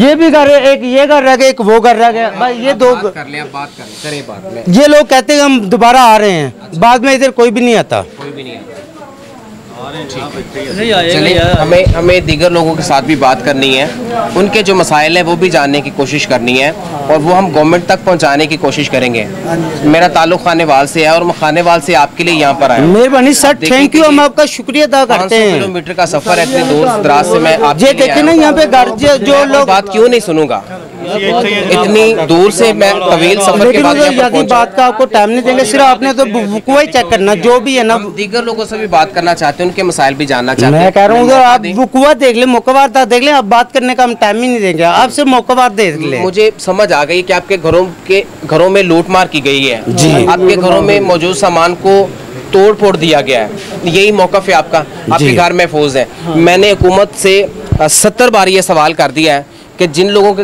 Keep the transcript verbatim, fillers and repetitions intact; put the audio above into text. ये भी कर रहे, एक ये कर रह गया, एक वो कर रह गया, भाई ये दो कर ले, बात कर ले, करे बात ले। ये लोग कहते हैं हम दोबारा आ रहे हैं, अच्छा। बाद में इधर कोई भी नहीं आता, कोई भी नहीं आता। चलिए हमें हमें दीगर लोगों के साथ भी बात करनी है, उनके जो मसाइल हैं वो भी जानने की कोशिश करनी है और वो हम गवर्नमेंट तक पहुंचाने की कोशिश करेंगे। मेरा ताल्लुक खानेवाल से है और मैं खानेवाल से आपके लिए यहाँ पर आया। मेहरबानी सर, थैंक यू, हम आपका शुक्रिया अदा करते हैं। किलोमीटर का सफर है, इतने दूर दराज से मैं आप देखे ना यहाँ पे घर जो लोग, बात क्यों नहीं सुनूंगा, इतनी दूर से मैं तवील सफर के बाद यहाँ पहुंचा। बात का आपको टाइम नहीं देंगे, सिर्फ आपने तो वुकवा चेक करना, जो भी है ना दीगर लोगों से भी बात करना चाहते हैं, उनके मसाइल भी जानना चाहते हैं। मैं कह रहा हूँ आप वुकवा देख ले, मौकावार देख ले, आप बात करने का हम टाइम ही नहीं देंगे, आप सिर्फ मौकावार देख ले। मुझे समझ आ गई कि आपके घरों के घरों में लूटमार की गई है जी, आपके घरों में मौजूद सामान को तोड़ फोड़ दिया गया है, यही मौकफ है आपका, आपके घर महफूज है। मैंने हुकूमत से सत्तर बार ये सवाल कर दिया है कि जिन लोगों के